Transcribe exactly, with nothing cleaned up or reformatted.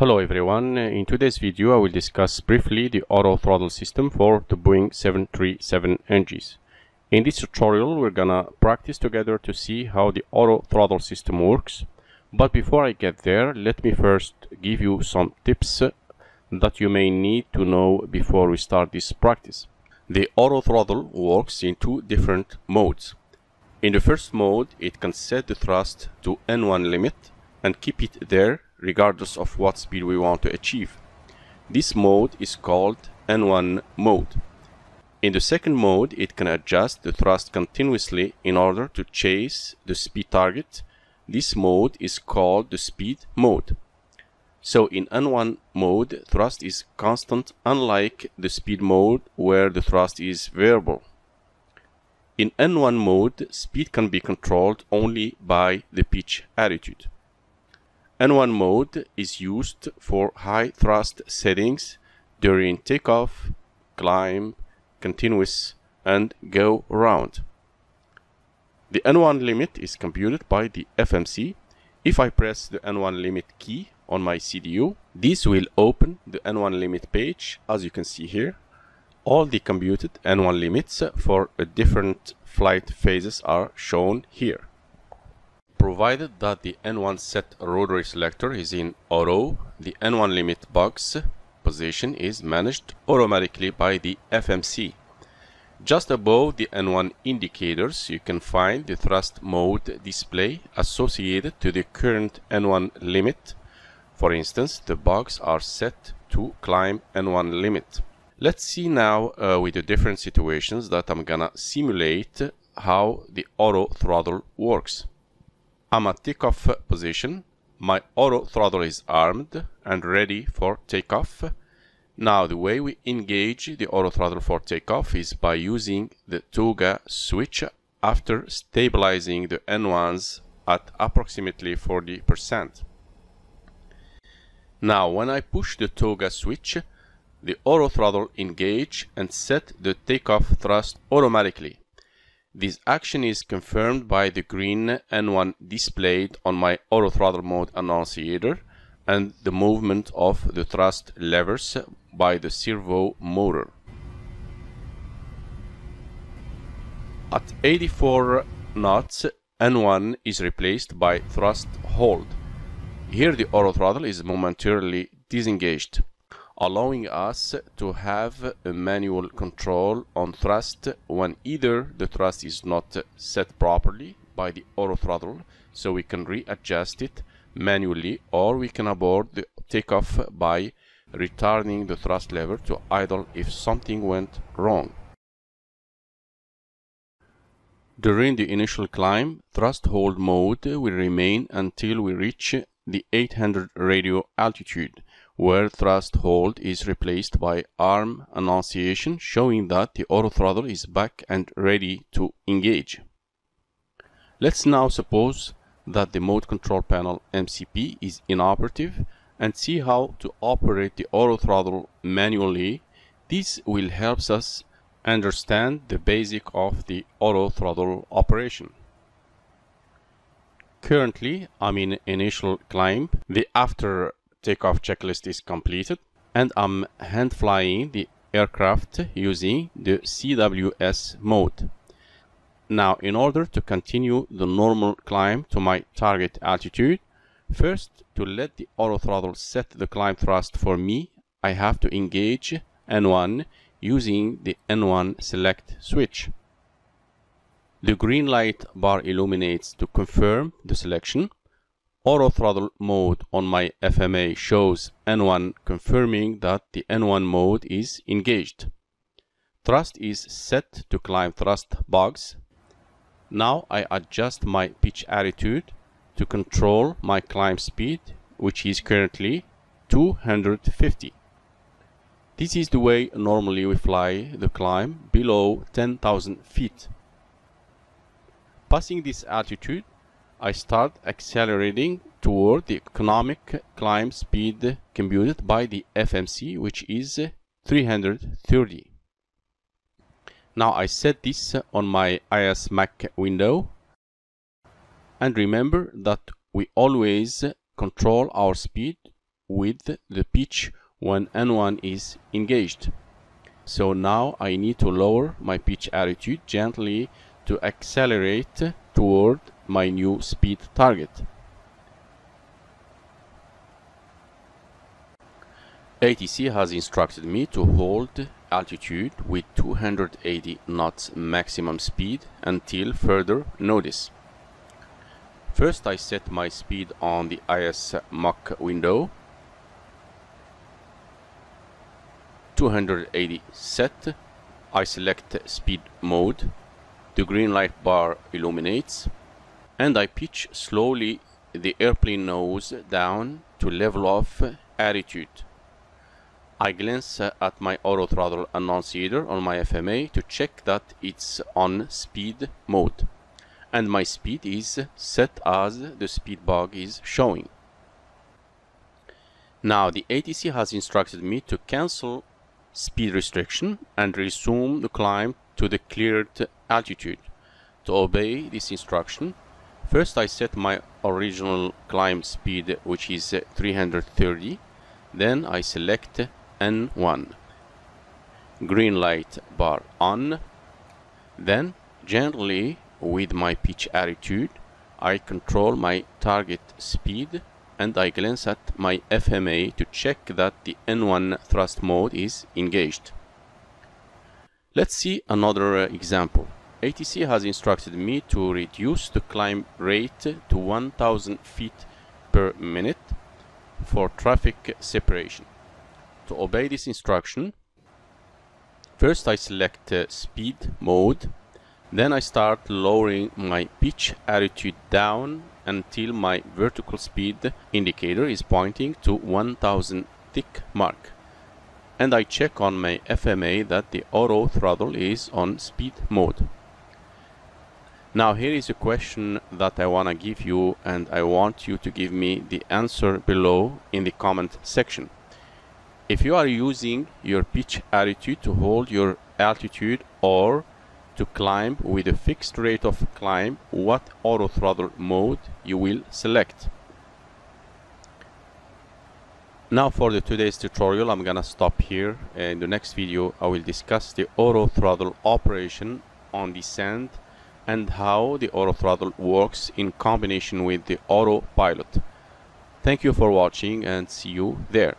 Hello everyone, in today's video I will discuss briefly the autothrottle system for the Boeing seven three seven engines. In this tutorial we're gonna practice together to see how the autothrottle system works, but before I get there let me first give you some tips that you may need to know before we start this practice. The autothrottle works in two different modes. In the first mode it can set the thrust to N one limit and keep it there regardless of what speed we want to achieve. This mode is called N one mode. In the second mode, it can adjust the thrust continuously in order to chase the speed target. This mode is called the speed mode. So in N one mode, thrust is constant, unlike the speed mode where the thrust is variable. In N one mode, speed can be controlled only by the pitch attitude. N one mode is used for high thrust settings during takeoff, climb, continuous, and go round. The N one limit is computed by the F M C. If I press the N one limit key on my C D U, this will open the N one limit page. As you can see here, all the computed N one limits for different flight phases are shown here. Provided that the N one set rotary selector is in auto, the N one limit box position is managed automatically by the F M C. Just above the N one indicators, you can find the thrust mode display associated to the current N one limit. For instance, the box are set to climb N one limit. Let's see now uh, with the different situations that I'm gonna simulate how the auto throttle works. I'm at takeoff position, my auto throttle is armed and ready for takeoff. Now the way we engage the auto throttle for takeoff is by using the TOGA switch after stabilizing the N ones at approximately forty percent. Now when I push the TOGA switch, the auto throttle engage and set the takeoff thrust automatically. This action is confirmed by the green N one displayed on my autothrottle mode annunciator and the movement of the thrust levers by the servo motor. At eighty-four knots, N one is replaced by thrust hold. Here the autothrottle is momentarily disengaged, allowing us to have a manual control on thrust when either the thrust is not set properly by the autothrottle, so we can readjust it manually, or we can abort the takeoff by returning the thrust lever to idle if something went wrong. During the initial climb, thrust hold mode will remain until we reach the eight hundred radio altitude, where thrust hold is replaced by arm annunciation, showing that the autothrottle is back and ready to engage. Let's now suppose that the mode control panel M C P is inoperative and see how to operate the autothrottle manually. This will help us understand the basic of the autothrottle operation. Currently, I'm in initial climb. The after takeoff checklist is completed and I'm hand flying the aircraft using the C W S mode. Now, in order to continue the normal climb to my target altitude, first to let the autothrottle set the climb thrust for me, I have to engage N one using the N one select switch. The green light bar illuminates to confirm the selection. Autothrottle mode on my F M A shows N one, confirming that the N one mode is engaged. Thrust is set to climb thrust box. Now I adjust my pitch attitude to control my climb speed, which is currently two hundred fifty. This is the way normally we fly the climb below ten thousand feet. Passing this altitude, I start accelerating toward the economic climb speed computed by the F M C, which is three hundred thirty. Now I set this on my I S M A C window, and remember that we always control our speed with the pitch when N one is engaged. So now I need to lower my pitch attitude gently to accelerate toward my new speed target. A T C has instructed me to hold altitude with two hundred eighty knots maximum speed until further notice. First, I set my speed on the I S M A C window. two hundred eighty set. I select speed mode. The green light bar illuminates, and I pitch slowly the airplane nose down to level off attitude. I glance at my autothrottle annunciator on my F M A to check that it's on speed mode, and my speed is set as the speed bug is showing. Now the A T C has instructed me to cancel speed restriction and resume the climb to the cleared altitude. To obey this instruction, first I set my original climb speed, which is three hundred thirty, then I select N one, green light bar on, then gently with my pitch attitude I control my target speed, and I glance at my F M A to check that the N one thrust mode is engaged. Let's see another example. A T C has instructed me to reduce the climb rate to one thousand feet per minute for traffic separation. To obey this instruction, first I select uh, speed mode, then I start lowering my pitch attitude down until my vertical speed indicator is pointing to one thousand tick mark, and I check on my F M A that the auto throttle is on speed mode. Now here is a question that I want to give you, and I want you to give me the answer below in the comment section. If you are using your pitch attitude to hold your altitude or to climb with a fixed rate of climb, what auto throttle mode you will select? Now for the today's tutorial, I'm gonna stop here. In the next video I will discuss the auto throttle operation on descent and how the autothrottle works in combination with the autopilot. Thank you for watching, and see you there.